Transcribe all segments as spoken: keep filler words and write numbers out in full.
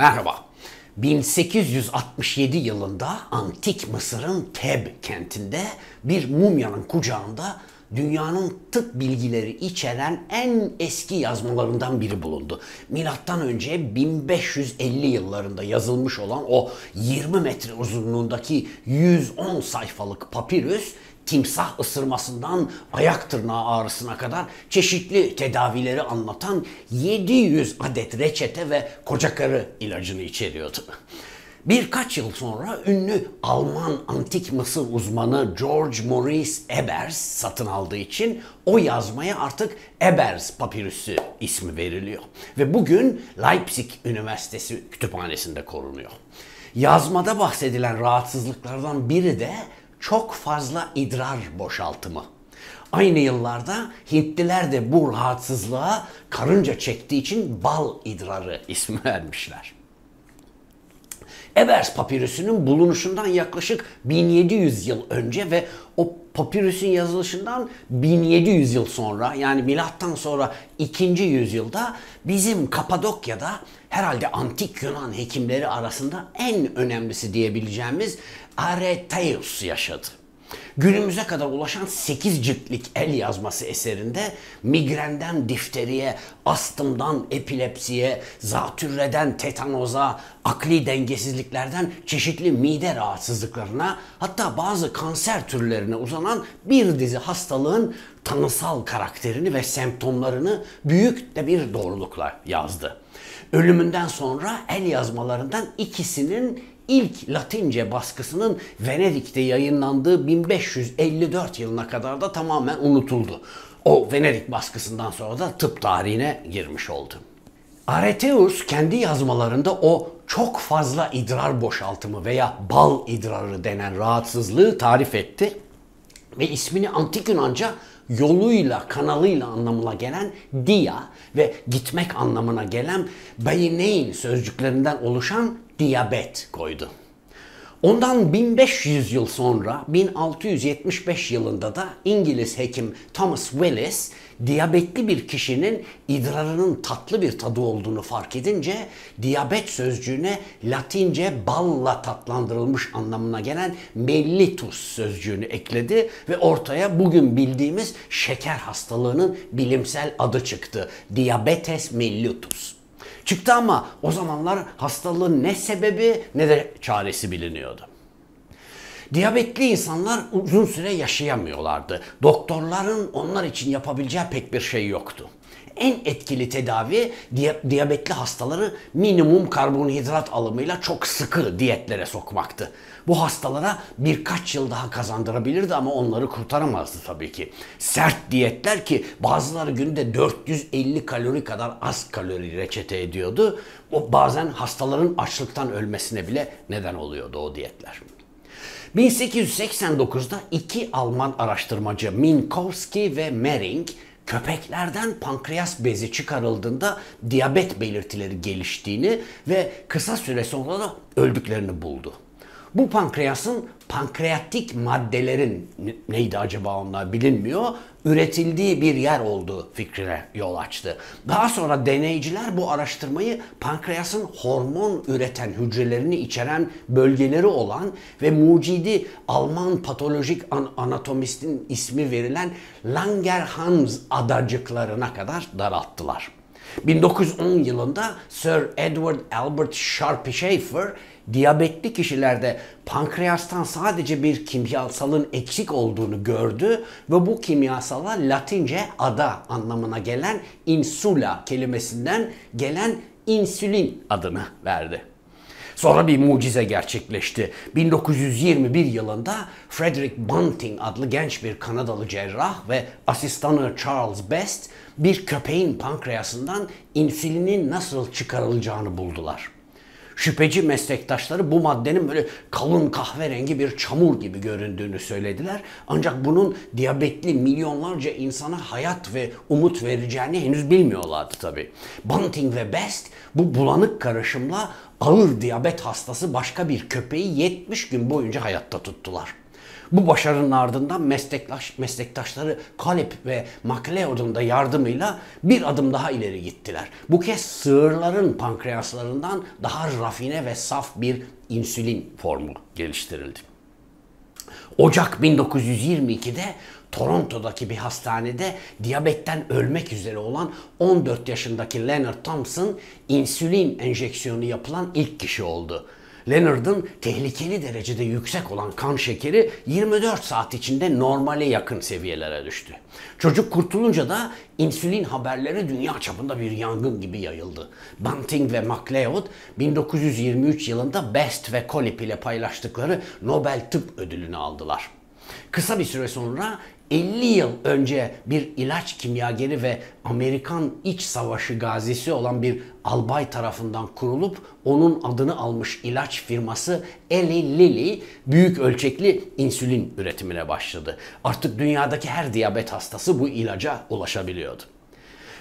Merhaba. bin sekiz yüz altmış yedi yılında Antik Mısır'ın Teb kentinde bir mumyanın kucağında dünyanın tıp bilgileri içeren en eski yazmalarından biri bulundu. Milattan önce bin beş yüz elli yıllarında yazılmış olan o yirmi metre uzunluğundaki yüz on sayfalık papirüs, timsah ısırmasından ayak tırnağı ağrısına kadar çeşitli tedavileri anlatan yedi yüz adet reçete ve koca karı ilacını içeriyordu. Birkaç yıl sonra ünlü Alman antik Mısır uzmanı George Maurice Ebers satın aldığı için o yazmaya artık Ebers papirüsü ismi veriliyor ve bugün Leipzig Üniversitesi kütüphanesinde korunuyor. Yazmada bahsedilen rahatsızlıklardan biri de çok fazla idrar boşaltımı. Aynı yıllarda Hintliler de bu rahatsızlığa karınca çektiği için bal idrarı ismi vermişler. Ebers papirüsünün bulunuşundan yaklaşık bin yedi yüz yıl önce ve o papirüsün yazılışından bin yedi yüz yıl sonra, yani milattan sonra ikinci yüzyılda bizim Kapadokya'da herhalde antik Yunan hekimleri arasında en önemlisi diyebileceğimiz Aretaeus yaşadı. Günümüze kadar ulaşan sekiz ciltlik el yazması eserinde migrenden difteriye, astımdan epilepsiye, zatürreden tetanoza, akli dengesizliklerden çeşitli mide rahatsızlıklarına, hatta bazı kanser türlerine uzanan bir dizi hastalığın tanısal karakterini ve semptomlarını büyük de bir doğrulukla yazdı. Ölümünden sonra el yazmalarından ikisinin İlk Latince baskısının Venedik'te yayınlandığı bin beş yüz elli dört yılına kadar da tamamen unutuldu. O Venedik baskısından sonra da tıp tarihine girmiş oldu. Aretaeus kendi yazmalarında o çok fazla idrar boşaltımı veya bal idrarı denen rahatsızlığı tarif etti ve ismini antik Yunanca yoluyla, kanalıyla anlamına gelen dia ve gitmek anlamına gelen beinein sözcüklerinden oluşan diyabet koydu. Ondan bin beş yüz yıl sonra bin altı yüz yetmiş beş yılında da İngiliz hekim Thomas Willis diyabetli bir kişinin idrarının tatlı bir tadı olduğunu fark edince diyabet sözcüğüne Latince balla tatlandırılmış anlamına gelen mellitus sözcüğünü ekledi ve ortaya bugün bildiğimiz şeker hastalığının bilimsel adı çıktı. Diabetes mellitus. Çıktı ama o zamanlar hastalığın ne sebebi ne de çaresi biliniyordu. Diyabetli insanlar uzun süre yaşayamıyorlardı. Doktorların onlar için yapabileceği pek bir şey yoktu. En etkili tedavi diyabetli hastaları minimum karbonhidrat alımıyla çok sıkı diyetlere sokmaktı. Bu hastalara birkaç yıl daha kazandırabilirdi ama onları kurtaramazdı tabii ki. Sert diyetler ki bazıları günde dört yüz elli kalori kadar az kalori reçete ediyordu. O bazen hastaların açlıktan ölmesine bile neden oluyordu o diyetler. bin sekiz yüz seksen dokuzda iki Alman araştırmacı Minkowski ve Mering köpeklerden pankreas bezi çıkarıldığında diyabet belirtileri geliştiğini ve kısa süre sonra da öldüklerini buldu. Bu pankreasın pankreatik maddelerin neydi acaba onlar bilinmiyor, üretildiği bir yer olduğu fikrine yol açtı. Daha sonra deneyciler bu araştırmayı pankreasın hormon üreten hücrelerini içeren bölgeleri olan ve mucidi Alman patolojik an- anatomistin ismi verilen Langerhans adacıklarına kadar daralttılar. bin dokuz yüz on yılında Sir Edward Albert Sharpey-Schafer, diyabetli kişilerde pankreastan sadece bir kimyasalın eksik olduğunu gördü ve bu kimyasala Latince ada anlamına gelen insula kelimesinden gelen insülin adını verdi. Sonra bir mucize gerçekleşti. bin dokuz yüz yirmi bir yılında Frederick Banting adlı genç bir Kanadalı cerrah ve asistanı Charles Best bir köpeğin pankreasından insülinin nasıl çıkarılacağını buldular. Şüpheci meslektaşları bu maddenin böyle kalın kahverengi bir çamur gibi göründüğünü söylediler. Ancak bunun diyabetli milyonlarca insana hayat ve umut vereceğini henüz bilmiyorlardı tabii. Banting ve Best bu bulanık karışımla ağır diyabet hastası başka bir köpeği yetmiş gün boyunca hayatta tuttular. Bu başarının ardından meslektaş, meslektaşları Collip ve MacLeod'un da yardımıyla bir adım daha ileri gittiler. Bu kez sığırların pankreaslarından daha rafine ve saf bir insülin formu geliştirildi. Ocak bin dokuz yüz yirmi ikide Toronto'daki bir hastanede diyabetten ölmek üzere olan on dört yaşındaki Leonard Thompson insülin enjeksiyonu yapılan ilk kişi oldu. Leonard'ın tehlikeli derecede yüksek olan kan şekeri yirmi dört saat içinde normale yakın seviyelere düştü. Çocuk kurtulunca da insülin haberleri dünya çapında bir yangın gibi yayıldı. Banting ve MacLeod bin dokuz yüz yirmi üç yılında Best ve Collip ile paylaştıkları Nobel Tıp Ödülünü aldılar. Kısa bir süre sonra elli yıl önce bir ilaç kimyageri ve Amerikan İç Savaşı gazisi olan bir albay tarafından kurulup onun adını almış ilaç firması Eli Lilly büyük ölçekli insülin üretimine başladı. Artık dünyadaki her diyabet hastası bu ilaca ulaşabiliyordu.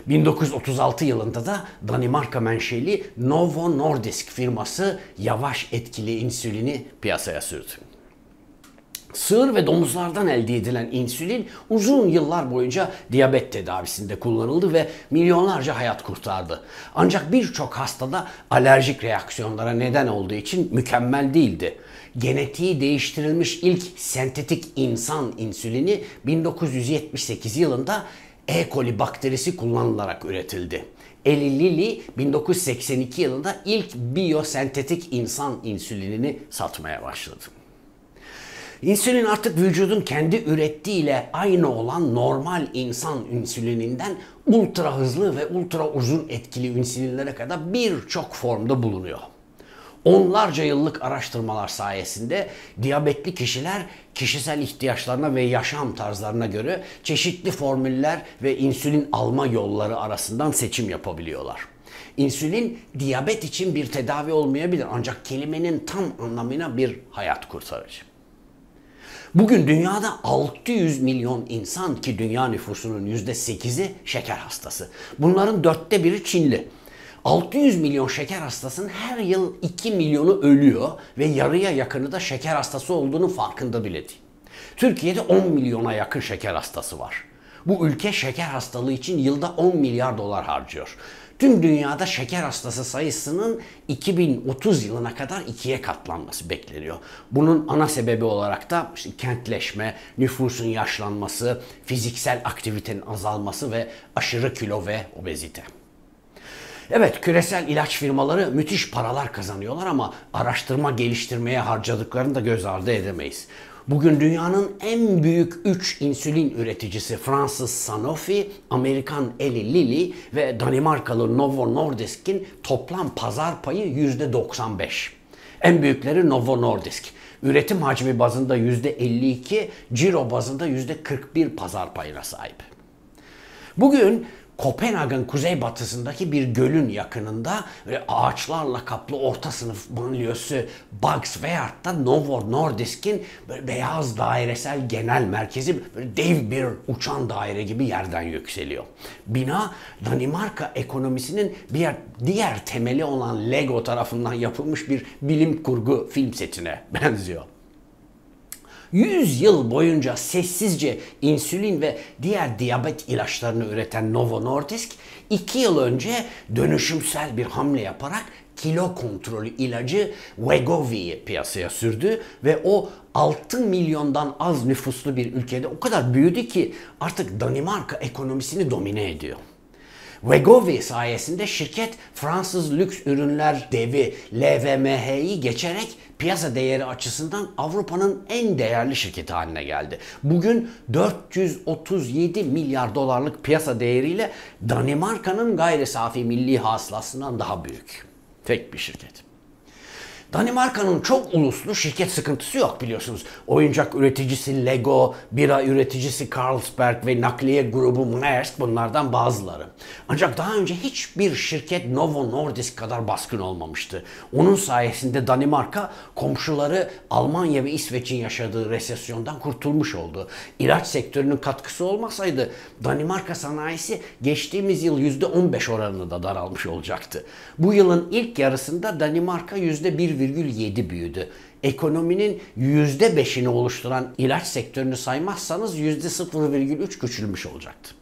bin dokuz yüz otuz altı yılında da Danimarka menşeli Novo Nordisk firması yavaş etkili insülini piyasaya sürdü. Sığır ve domuzlardan elde edilen insülin uzun yıllar boyunca diyabet tedavisinde kullanıldı ve milyonlarca hayat kurtardı. Ancak birçok hastada alerjik reaksiyonlara neden olduğu için mükemmel değildi. Genetiği değiştirilmiş ilk sentetik insan insülini bin dokuz yüz yetmiş sekiz yılında E. coli bakterisi kullanılarak üretildi. Eli Lilly bin dokuz yüz seksen iki yılında ilk biyosentetik insan insülinini satmaya başladı. İnsülin artık vücudun kendi ürettiğiyle aynı olan normal insan insülininden ultra hızlı ve ultra uzun etkili insülinlere kadar birçok formda bulunuyor. Onlarca yıllık araştırmalar sayesinde diyabetli kişiler kişisel ihtiyaçlarına ve yaşam tarzlarına göre çeşitli formüller ve insülin alma yolları arasından seçim yapabiliyorlar. İnsülin diyabet için bir tedavi olmayabilir ancak kelimenin tam anlamıyla bir hayat kurtarıcı. Bugün dünyada altı yüz milyon insan ki dünya nüfusunun yüzde sekizi şeker hastası. Bunların dörtte biri Çinli. altı yüz milyon şeker hastasının her yıl iki milyonu ölüyor ve yarıya yakını da şeker hastası olduğunun farkında bile değil. Türkiye'de on milyona yakın şeker hastası var. Bu ülke şeker hastalığı için yılda on milyar dolar harcıyor. Tüm dünyada şeker hastası sayısının iki bin otuz yılına kadar ikiye katlanması bekleniyor. Bunun ana sebebi olarak da işte kentleşme, nüfusun yaşlanması, fiziksel aktivitenin azalması ve aşırı kilo ve obezite. Evet, küresel ilaç firmaları müthiş paralar kazanıyorlar ama araştırma geliştirmeye harcadıklarını da göz ardı edemeyiz. Bugün dünyanın en büyük üç insülin üreticisi Fransız Sanofi, Amerikan Eli Lilly ve Danimarkalı Novo Nordisk'in toplam pazar payı yüzde doksan beş. En büyükleri Novo Nordisk. Üretim hacmi bazında yüzde elli iki, ciro bazında yüzde kırk bir pazar payına sahip. Bugün Kopenhag'ın kuzeybatısındaki bir gölün yakınında böyle ağaçlarla kaplı orta sınıf banliyosu Bugsvært'ta Novo Nordisk'in beyaz dairesel genel merkezi böyle dev bir uçan daire gibi yerden yükseliyor. Bina Danimarka ekonomisinin bir diğer temeli olan Lego tarafından yapılmış bir bilim kurgu film setine benziyor. yüz yıl boyunca sessizce insülin ve diğer diyabet ilaçlarını üreten Novo Nordisk iki yıl önce dönüşümsel bir hamle yaparak kilo kontrolü ilacı Wegovy'yi piyasaya sürdü ve o altı milyondan az nüfuslu bir ülkede o kadar büyüdü ki artık Danimarka ekonomisini domine ediyor. Wegovy sayesinde şirket Fransız lüks ürünler devi L V M H'yi geçerek piyasa değeri açısından Avrupa'nın en değerli şirketi haline geldi. Bugün dört yüz otuz yedi milyar dolarlık piyasa değeriyle Danimarka'nın gayri safi milli hasılasından daha büyük. Tek bir şirket. Danimarka'nın çok uluslu şirket sıkıntısı yok biliyorsunuz. Oyuncak üreticisi Lego, bira üreticisi Carlsberg ve nakliye grubu Maersk bunlardan bazıları. Ancak daha önce hiçbir şirket Novo Nordisk kadar baskın olmamıştı. Onun sayesinde Danimarka komşuları Almanya ve İsveç'in yaşadığı resesyondan kurtulmuş oldu. İlaç sektörünün katkısı olmasaydı Danimarka sanayisi geçtiğimiz yıl yüzde on beş oranında daralmış olacaktı. Bu yılın ilk yarısında Danimarka yüzde bir virgül yedi büyüdü. ekonominin yüzde beşini oluşturan ilaç sektörünü saymazsanız yüzde sıfır virgül üç küçülmüş olacaktı.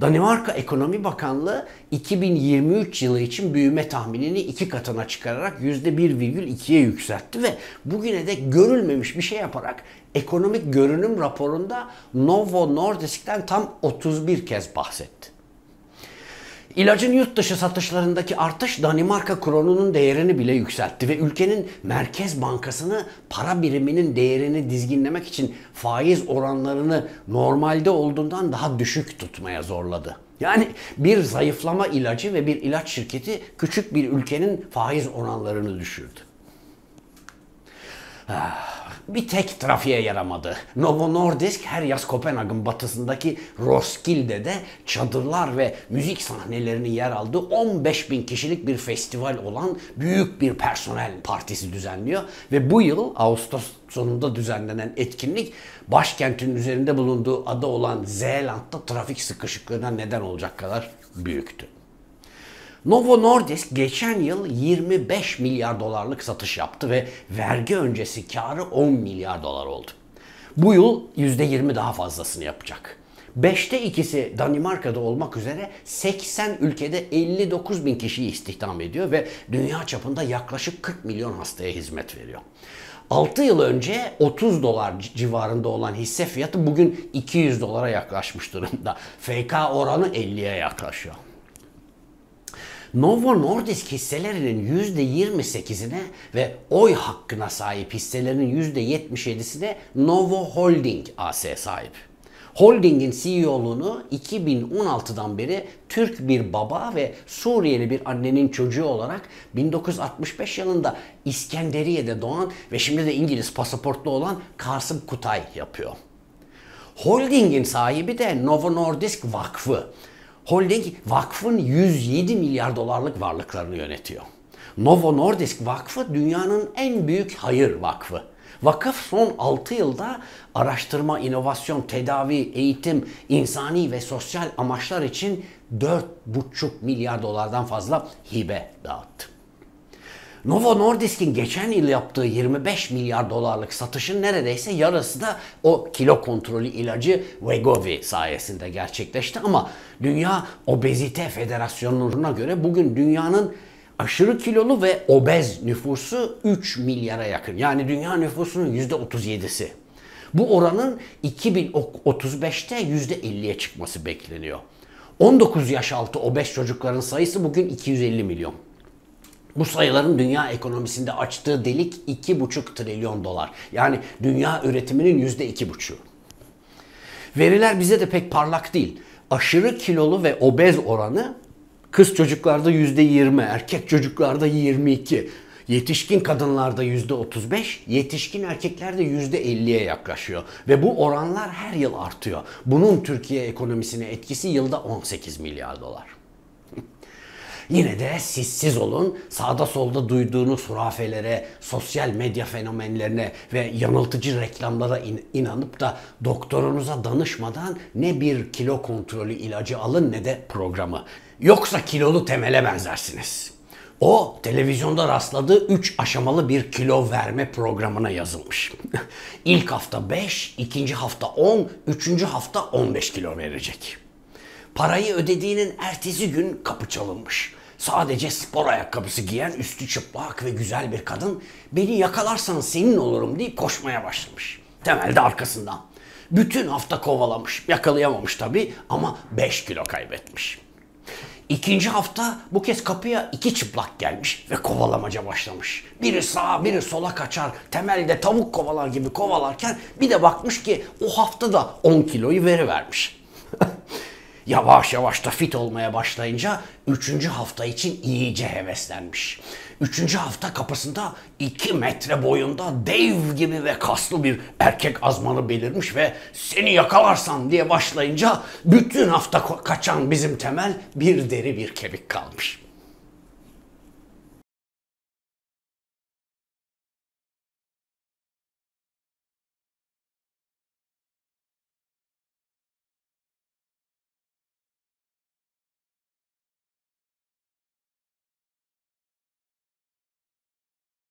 Danimarka Ekonomi Bakanlığı iki bin yirmi üç yılı için büyüme tahminini iki katına çıkararak yüzde bir virgül ikiye yükseltti ve bugüne de görülmemiş bir şey yaparak ekonomik görünüm raporunda Novo Nordisk'ten tam otuz bir kez bahsetti. İlacın yurt dışı satışlarındaki artış Danimarka kronunun değerini bile yükseltti ve ülkenin Merkez Bankası'nı para biriminin değerini dizginlemek için faiz oranlarını normalde olduğundan daha düşük tutmaya zorladı. Yani bir zayıflama ilacı ve bir ilaç şirketi küçük bir ülkenin faiz oranlarını düşürdü. Bir tek trafiğe yaramadı. Novo Nordisk her yaz Kopenhag'ın batısındaki Roskilde'de çadırlar ve müzik sahnelerinin yer aldığı on beş bin kişilik bir festival olan büyük bir personel partisi düzenliyor. Ve bu yıl Ağustos sonunda düzenlenen etkinlik başkentin üzerinde bulunduğu ada olan Zeeland'da trafik sıkışıklığına neden olacak kadar büyüktü. Novo Nordisk geçen yıl yirmi beş milyar dolarlık satış yaptı ve vergi öncesi karı on milyar dolar oldu. Bu yıl yüzde yirmi daha fazlasını yapacak. Beşte ikisi Danimarka'da olmak üzere seksen ülkede elli dokuz bin kişiyi istihdam ediyor ve dünya çapında yaklaşık kırk milyon hastaya hizmet veriyor. altı yıl önce otuz dolar civarında olan hisse fiyatı bugün iki yüz dolara yaklaşmış durumda. F K oranı elliye yaklaşıyor. Novo Nordisk hisselerinin yüzde yirmi sekizine ve oy hakkına sahip hisselerin yüzde yetmiş yedisine Novo Holding A S sahip. Holding'in C E O'luğunu iki bin on altıdan beri Türk bir baba ve Suriyeli bir annenin çocuğu olarak bin dokuz yüz altmış beş yılında İskenderiye'de doğan ve şimdi de İngiliz pasaportlu olan Kasım Kutay yapıyor. Holding'in sahibi de Novo Nordisk Vakfı. Holding vakfın yüz yedi milyar dolarlık varlıklarını yönetiyor. Novo Nordisk Vakfı dünyanın en büyük hayır vakfı. Vakıf son altı yılda araştırma, inovasyon, tedavi, eğitim, insani ve sosyal amaçlar için dört buçuk milyar dolardan fazla hibe dağıttı. Novo Nordisk'in geçen yıl yaptığı yirmi beş milyar dolarlık satışın neredeyse yarısı da o kilo kontrolü ilacı Wegovy sayesinde gerçekleşti ama Dünya Obezite Federasyonu'na göre bugün dünyanın aşırı kilolu ve obez nüfusu üç milyara yakın. Yani dünya nüfusunun yüzde otuz yedisi. Bu oranın iki bin otuz beşte yüzde elliye çıkması bekleniyor. on dokuz yaş altı obez çocukların sayısı bugün iki yüz elli milyon. Bu sayıların dünya ekonomisinde açtığı delik iki buçuk trilyon dolar. Yani dünya üretiminin yüzde iki buçuğu. Veriler bize de pek parlak değil. Aşırı kilolu ve obez oranı kız çocuklarda yüzde yirmi, erkek çocuklarda yirmi iki, yetişkin kadınlarda yüzde otuz beş, yetişkin erkeklerde yüzde elliye yaklaşıyor. Ve bu oranlar her yıl artıyor. Bunun Türkiye ekonomisine etkisi yılda on sekiz milyar dolar. Yine de sizsiz olun, sağda solda duyduğunuz hurafelere, sosyal medya fenomenlerine ve yanıltıcı reklamlara in- inanıp da doktorunuza danışmadan ne bir kilo kontrolü ilacı alın ne de programı. Yoksa kilolu Temel'e benzersiniz. O televizyonda rastladığı üç aşamalı bir kilo verme programına yazılmış. İlk hafta beş, ikinci hafta on, üçüncü hafta on beş kilo verecek. Parayı ödediğinin ertesi gün kapı çalınmış. Sadece spor ayakkabısı giyen üstü çıplak ve güzel bir kadın beni yakalarsan senin olurum deyip koşmaya başlamış. Temel de arkasından. Bütün hafta kovalamış. Yakalayamamış tabii ama beş kilo kaybetmiş. İkinci hafta bu kez kapıya iki çıplak gelmiş ve kovalamaca başlamış. Biri sağa biri sola kaçar. Temel de tavuk kovalar gibi kovalarken bir de bakmış ki o hafta da on kiloyu verivermiş. Yavaş yavaş da fit olmaya başlayınca üçüncü hafta için iyice heveslenmiş. Üçüncü hafta kapısında iki metre boyunda dev gibi ve kaslı bir erkek azmanı belirmiş ve seni yakalarsan diye başlayınca bütün hafta kaçan bizim Temel bir deri bir kemik kalmış.